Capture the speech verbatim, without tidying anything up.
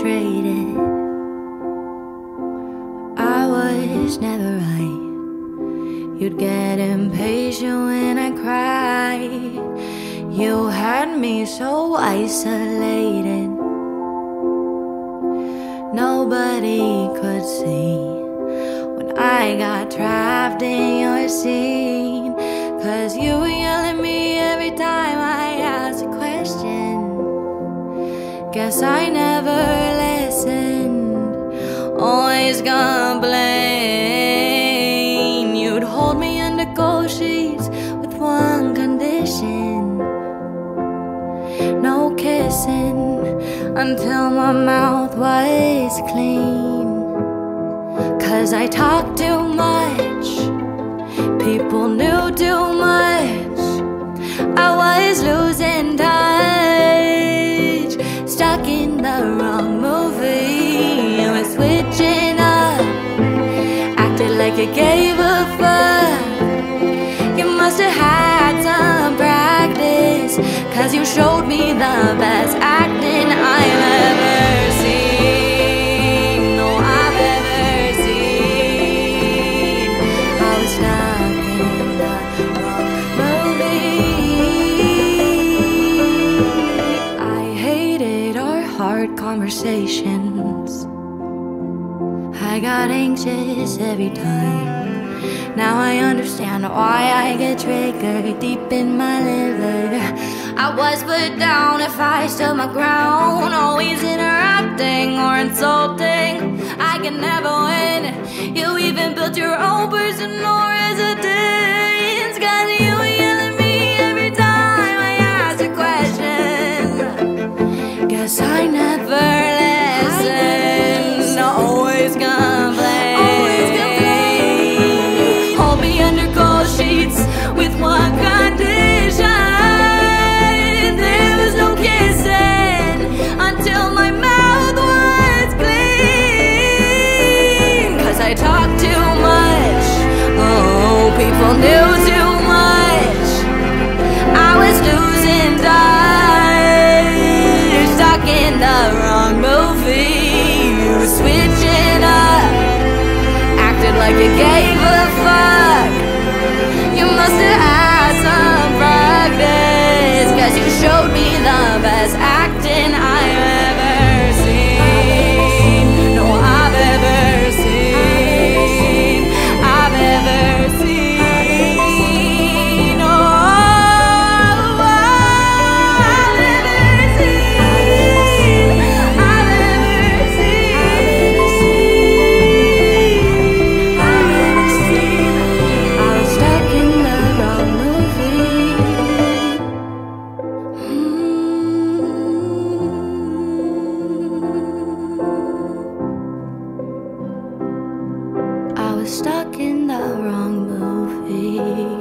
frustrated. I was never right. You'd get impatient when I cried. You had me so isolated. Nobody could see when I got trapped in your scene. 'Cause you were yelling at me every time I asked a question. Guess I never listened, always complain. You'd hold me under cold sheets with one condition: no kissing until my mouth was clean. 'Cause I talked too much, people knew too much. I was losing touch, stuck in the wrong movie. I was switching up, acted like I gave a fuck. You must have had some practice, 'cause you showed me the best acting I've ever seen. Conversations, I got anxious every time. Now I understand why I get triggered deep in my liver. I was put down if I stood my ground, always interrupting or insulting. I can never win. You even built your own personal residence. 'Cause you were yelling at me every time I asked a question. Guess I never with one condition: there was no kissing until my mouth was clean. 'Cause I talked too much, oh, people knew too much. I was losing touch, stuck in the wrong movie. Switching up, acted like you gave a fuck. You must have had some practice, 'cause you showed me the best acting I've ever seen. No, I've ever seen. I've ever seen. No, oh, I've ever seen. I've ever seen. I've ever seen. I was stuck in stuck in the wrong movie.